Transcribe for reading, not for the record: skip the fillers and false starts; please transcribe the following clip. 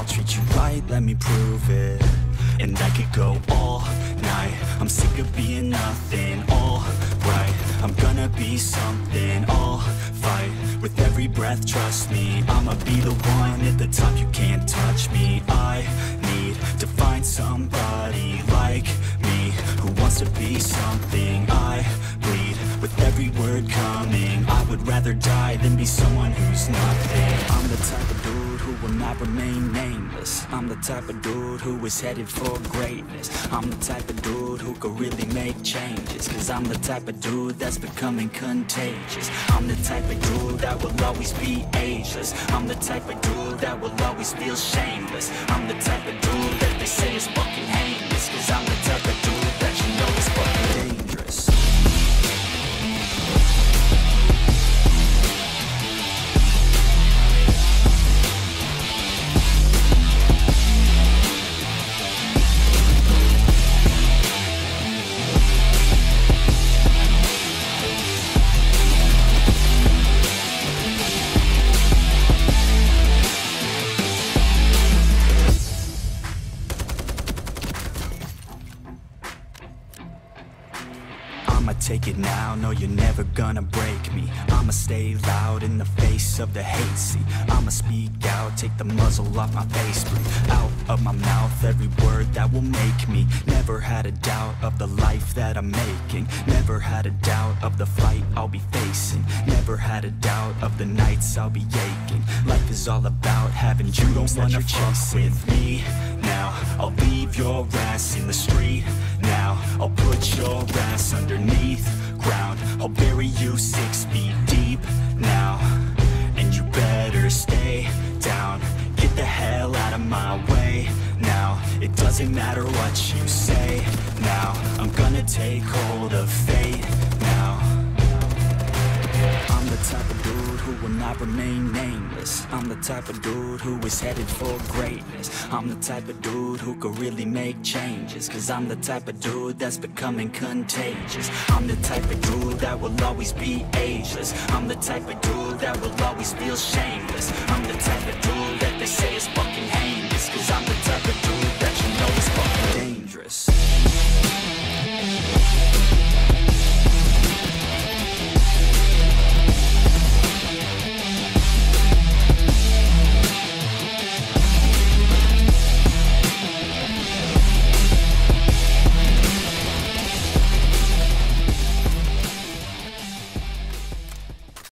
I'll treat you right, let me prove it. And I could go all night, I'm sick of being nothing. All right, I'm gonna be something. I'll fight with every breath, trust me. I'ma be the one at the top, you can't touch me. I need to find somebody like me, who wants to be something. I bleed with every word coming. I would rather die than be someone who's nothing. I'm the type of dude who will not remain nameless. I'm the type of dude who is headed for greatness. I'm the type of dude who could really make changes, cause I'm the type of dude that's becoming contagious. I'm the type of dude that will always be ageless. I'm the type of dude that will always feel shameless. I'm the type of dude that they say is fucking heinous, cause I'm the type of dude that you know is fucking dangerous. Take it now, no, you're never gonna break me. I'ma stay loud in the face of the hate. See, I'ma speak out, take the muzzle off my face. Breathe out of my mouth every word that will make me. Never had a doubt of the life that I'm making. Never had a doubt of the fight I'll be facing. Never had a doubt of the nights I'll be aching. Life is all about having dreams that you're chasing. With me now, I'll leave your ass in the street. Now, I'll put your ass underneath ground. I'll bury you 6 feet deep now, and you better stay down. Get the hell out of my way now. It doesn't matter what you say now. I'm gonna take hold of fate now. I'm the type of dude who will not remain nameless. I'm the type of dude who is headed for greatness. I'm the type of dude who could really make changes, cause I'm the type of dude that's becoming contagious. I'm the type of dude that will always be ageless. I'm the type of dude that will always feel shameless. I'm the type of dude that they say is fucking heinous.